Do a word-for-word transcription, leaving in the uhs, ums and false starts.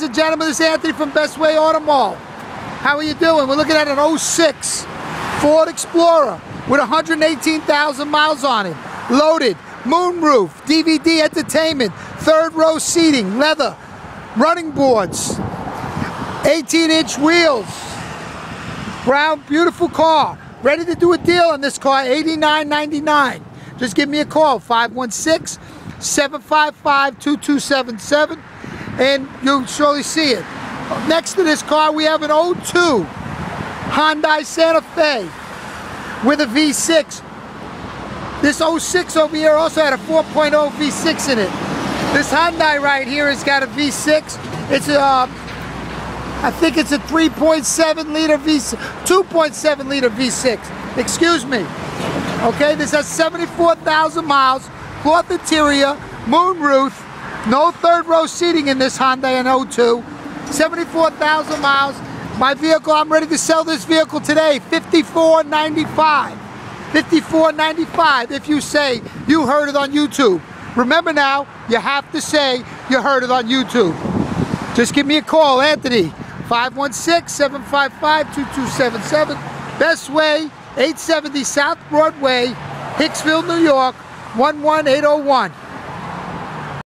ladies and gentlemen, this is Anthony from Bestway Auto Mall. How are you doing? We're looking at an oh six Ford Explorer with one hundred eighteen thousand miles on it. Loaded, moonroof, D V D entertainment, third row seating, leather, running boards, eighteen inch wheels. Brown, beautiful car. Ready to do a deal on this car, eighty-nine ninety-nine. Just give me a call, five one six, seven five five, two two seven seven, and you'll surely see it. Next to this car, we have an oh two Hyundai Santa Fe with a V six. This oh six over here also had a four point oh V six in it. This Hyundai right here has got a V six. It's a, uh, I think it's a three point seven liter V six, two point seven liter V six, excuse me. Okay, this has seventy-four thousand miles, cloth interior, moonroof, no third row seating in this Hyundai in oh two. seventy-four thousand miles. My vehicle, I'm ready to sell this vehicle today, fifty-four ninety-five. fifty-four ninety-five if you say you heard it on YouTube. Remember now, you have to say you heard it on YouTube. Just give me a call, Anthony, five one six, seven five five, two two seven seven. Bestway, eight seventy South Broadway, Hicksville, New York, one one eight oh one.